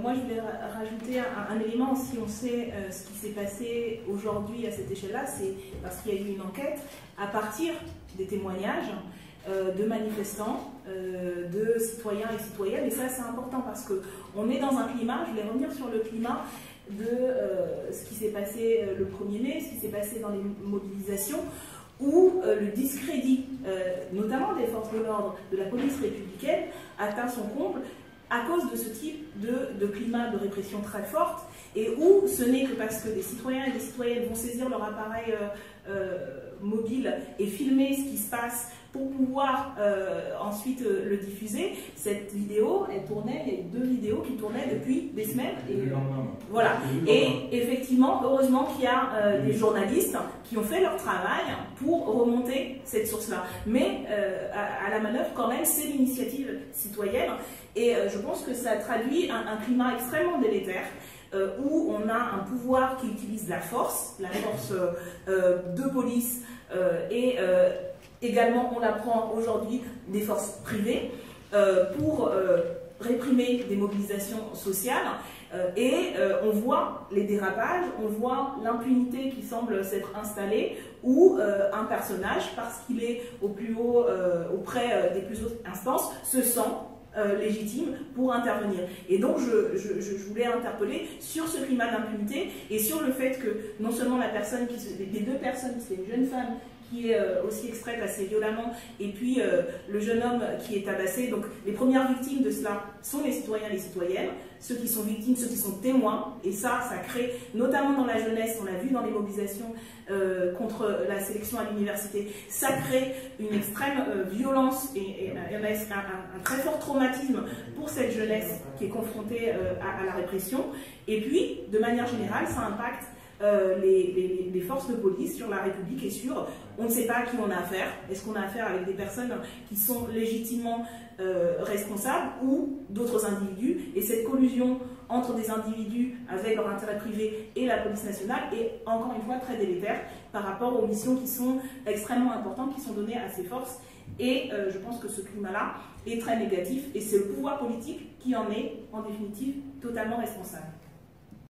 Moi, je voulais rajouter un élément. Si on sait ce qui s'est passé aujourd'hui à cette échelle-là, c'est parce qu'il y a eu une enquête à partir des témoignages de manifestants, de citoyens et citoyennes. Et ça, c'est important parce qu'on est dans un climat, je voulais revenir sur le climat, de ce qui s'est passé le 1er mai, ce qui s'est passé dans les mobilisations, où le discrédit, notamment des forces de l'ordre, de la police républicaine, atteint son comble à cause de ce type de climat de répression très forte, et où ce n'est que parce que des citoyens et des citoyennes vont saisir leur appareil mobile et filmer ce qui se passe pour pouvoir ensuite le diffuser. Cette vidéo, elle tournait, il y a eu 2 vidéos qui tournaient depuis des semaines. Et le lendemain. Voilà. Et effectivement, heureusement qu'il y a des journalistes qui ont fait leur travail pour remonter cette source-là. Mais à la manœuvre, quand même, c'est l'initiative citoyenne. Et je pense que ça traduit un climat extrêmement délétère, où on a un pouvoir qui utilise la force de police, et également, on l'apprend aujourd'hui, des forces privées, pour réprimer des mobilisations sociales. Et on voit les dérapages, on voit l'impunité qui semble s'être installée, où un personnage, parce qu'il est au plus haut, auprès des plus hautes instances, se sent légitime pour intervenir. Et donc je voulais interpeller sur ce climat d'impunité et sur le fait que non seulement la personne, les 2 personnes, c'est une jeune femme qui est aussi extraite assez violemment, et puis le jeune homme qui est tabassé. Donc les premières victimes de cela sont les citoyens et les citoyennes, ceux qui sont victimes, ceux qui sont témoins, et ça crée, notamment dans la jeunesse, on l'a vu dans les mobilisations contre la sélection à l'université, ça crée une extrême violence et un très fort traumatisme pour cette jeunesse qui est confrontée à la répression. Et puis, de manière générale, ça impacte les forces de police sur la République et sur, on ne sait pas à qui on a affaire. Est-ce qu'on a affaire avec des personnes qui sont légitimement responsables ou d'autres individus? Et cette collusion entre des individus avec leur intérêt privé et la police nationale est encore une fois très délétère par rapport aux missions qui sont extrêmement importantes, qui sont données à ces forces. Et je pense que ce climat-là est très négatif et c'est le pouvoir politique qui en est en définitive totalement responsable.